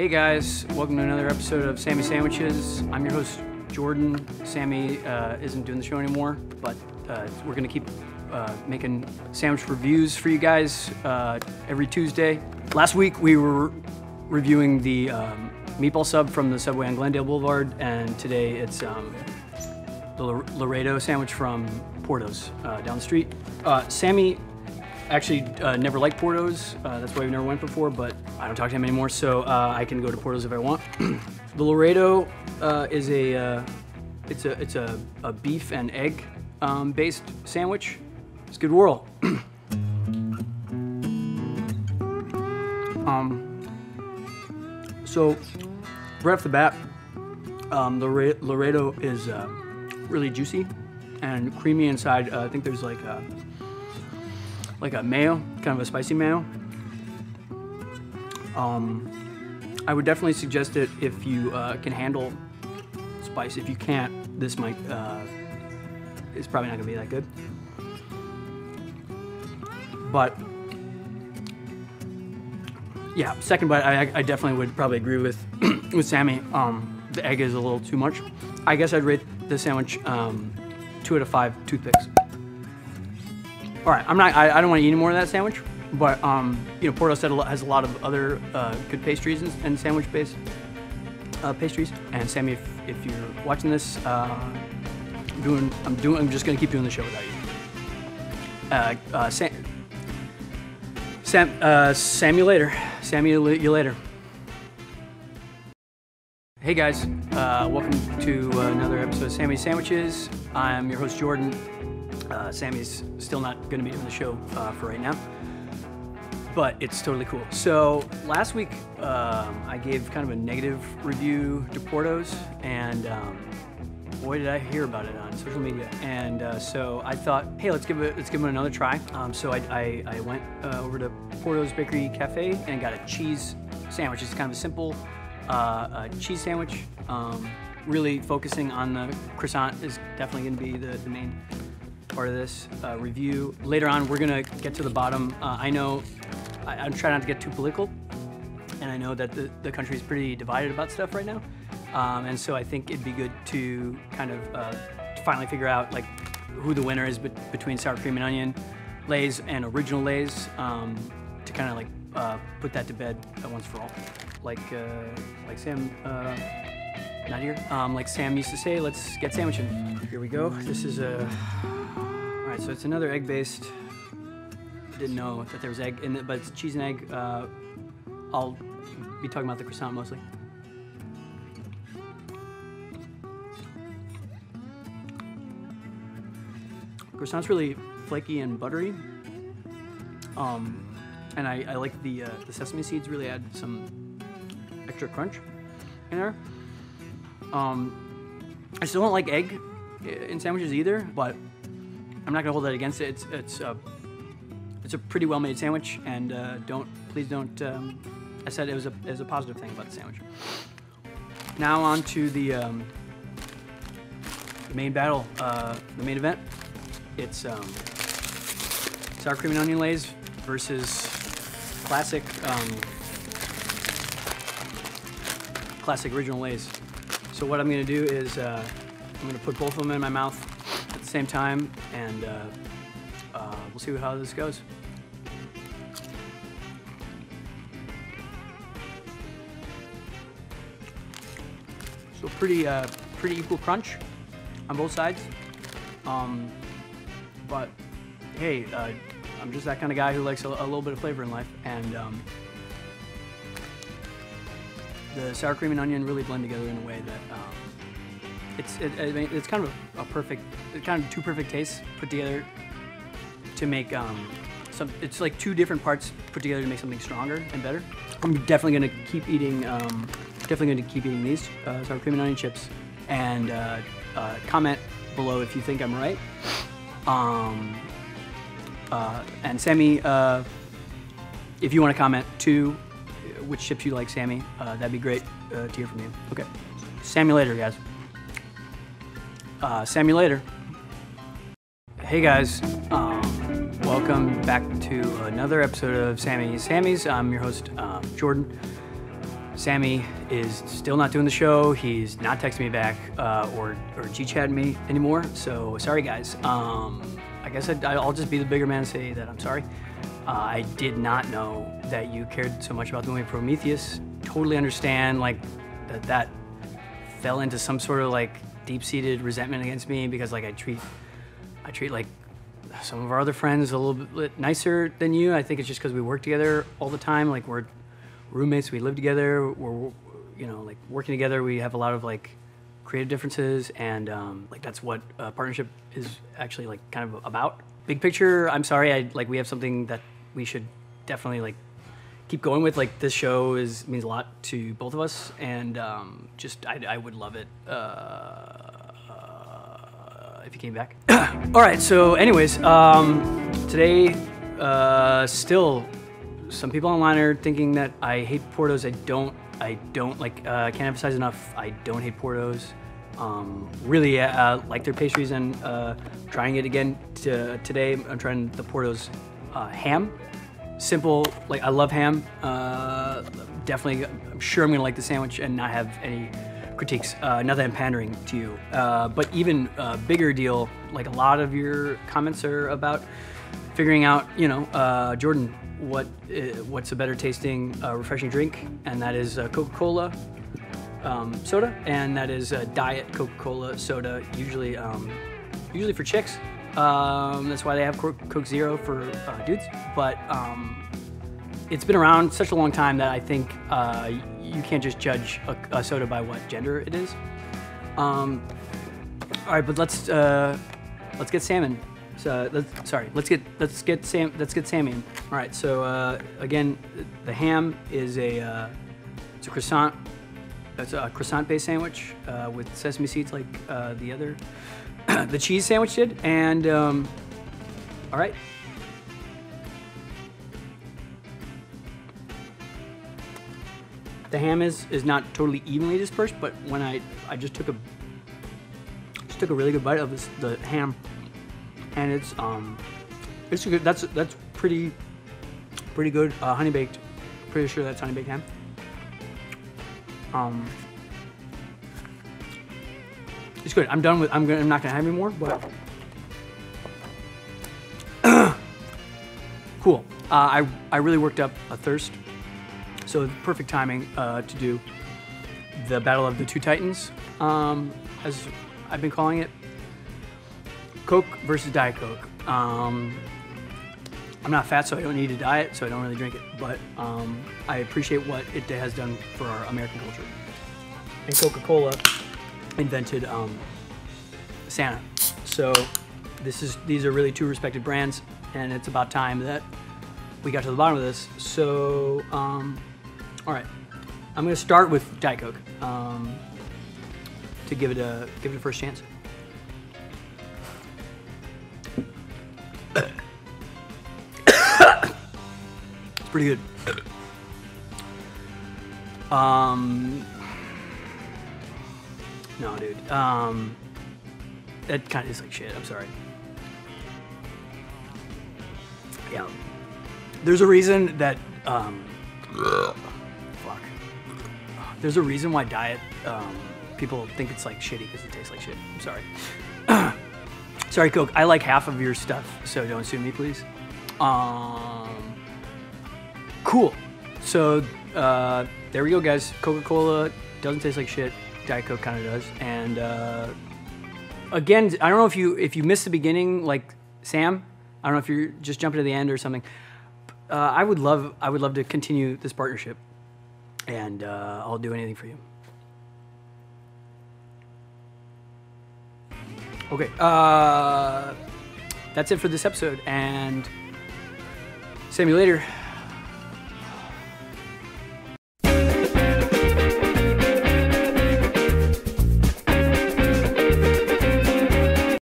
Hey guys, welcome to another episode of Samy's Sandwiches. I'm your host, Jordan. Sammy isn't doing the show anymore, but we're gonna keep making sandwich reviews for you guys every Tuesday. Last week we were reviewing the meatball sub from the Subway on Glendale Boulevard, and today it's the Laredo sandwich from Porto's down the street. Sammy actually never liked Porto's, that's why we never went before, but I don't talk to him anymore, so I can go to Porto's if I want. The Laredo is a beef and egg based sandwich. It's a good whirl. So right off the bat, the Laredo is really juicy and creamy inside. I think there's like a mayo, kind of a spicy mayo. I would definitely suggest it if you can handle spice. If you can't, this might, it's probably not gonna be that good. But yeah, second bite, I definitely would probably agree with, with Sammy. The egg is a little too much. I guess I'd rate this sandwich 2 out of 5 toothpicks. All right, I don't want to eat any more of that sandwich, but you know, Porto's has a lot of other good pastries and sandwich-based pastries. And Sammy, if you're watching this, I'm just gonna keep doing the show without you. Sammy, you later. Hey guys, welcome to another episode of Samy's Sandwiches. I'm your host Jordan. Sammy's still not going to be doing the show for right now, but it's totally cool. So last week I gave kind of a negative review to Porto's, and boy did I hear about it on social media. And so I thought, hey, let's give it another try. So I went over to Porto's Bakery Cafe and got a cheese sandwich. It's kind of a simple cheese sandwich. Really focusing on the croissant is definitely going to be the main part of this review. Later on, we're gonna get to the bottom. I know I'm trying not to get too political, and I know that the country is pretty divided about stuff right now, and so I think it'd be good to kind of finally figure out like who the winner is between sour cream and onion Lay's and original Lay's, to kind of like put that to bed at once for all. Like Sam, not here. Like Sam used to say, let's get sandwiching. Here we go. This is Alright, so it's another egg-based. Didn't know that there was egg in it, but it's cheese and egg. I'll be talking about the croissant mostly. Croissant's really flaky and buttery, and I like the sesame seeds really add some extra crunch in there. I still don't like egg in sandwiches either, but I'm not gonna hold that against it. It's a pretty well-made sandwich, and please don't. I said it was a positive thing about the sandwich. Now on to the main battle, the main event. It's sour cream and onion Lay's versus classic original Lay's. So what I'm gonna do is I'm gonna put both of them in my mouth at the same time, and we'll see how this goes. So pretty equal crunch on both sides. But hey, I'm just that kind of guy who likes a little bit of flavor in life, and the sour cream and onion really blend together in a way that it's kind of a perfect, kind of two perfect tastes put together to make it's like two different parts put together to make something stronger and better. I'm definitely gonna keep eating, these sour cream and onion chips, and comment below if you think I'm right. And Sammy, if you want to comment too, which chips you like, Sammy, that'd be great to hear from you. Okay, Sammy later, guys. Sammy later. Hey guys, welcome back to another episode of Samy's Samwiches. I'm your host, Jordan. Sammy is still not doing the show. He's not texting me back or G-chatting me anymore. So sorry, guys. I guess I'll just be the bigger man and say that I'm sorry. I did not know that you cared so much about the movie Prometheus. Totally understand like that fell into some sort of like deep-seated resentment against me because like I treat like some of our other friends a little bit nicer than you. I think it's just because we work together all the time. Like we're roommates, we live together, we're, you know, like working together. We have a lot of like creative differences, and like that's what a partnership is actually like kind of about. Big picture, I'm sorry. We have something that we should definitely like keep going with. Like this show means a lot to both of us, and I would love it if you came back. All right. So, anyways, today still. Some people online are thinking that I hate Porto's. I don't like. I can't emphasize enough. I don't hate Porto's. Really like their pastries, and trying it again today. I'm trying the Porto's ham. Simple, like I love ham. Definitely, I'm sure I'm gonna like the sandwich and not have any critiques. Not that I'm pandering to you, but even bigger deal. Like a lot of your comments are about figuring out, you know, Jordan, what's a better tasting refreshing drink, and that is Coca-Cola soda, and that is diet Coca-Cola soda, usually for chicks. That's why they have Coke Zero for dudes. But it's been around such a long time that I think you can't just judge a soda by what gender it is. All right, but let's get salmon. So let's get Sammy in. All right, so again, the ham is it's a croissant. It's a croissant-based sandwich with sesame seeds, like the other, the cheese sandwich did. And all right, the ham is not totally evenly dispersed, but when I just took a really good bite of the ham. And it's a good. That's pretty good. Honey baked. Pretty sure that's honey baked ham. It's good. I'm done with. I'm not gonna have any more. But cool. I really worked up a thirst, so perfect timing to do the Battle of the Two Titans, as I've been calling it. Coke versus Diet Coke. I'm not fat, so I don't need a diet, so I don't really drink it, but I appreciate what it has done for our American culture. And Coca-Cola invented Santa. So these are really two respected brands, and it's about time that we got to the bottom of this. So, all right, I'm gonna start with Diet Coke to give it a first chance. Pretty good. No, dude. That kind of is like shit. I'm sorry. Yeah. There's a reason that. Fuck. There's a reason why diet people think it's like shitty because it tastes like shit. I'm sorry. Sorry, Coke. I like half of your stuff, so don't sue me, please. Cool. So there we go, guys. Coca-Cola doesn't taste like shit. Diet Coke kind of does. And again, I don't know if you missed the beginning, like Sam. I don't know if you're just jumping to the end or something. I would love to continue this partnership, and I'll do anything for you. Okay. That's it for this episode, and see you later.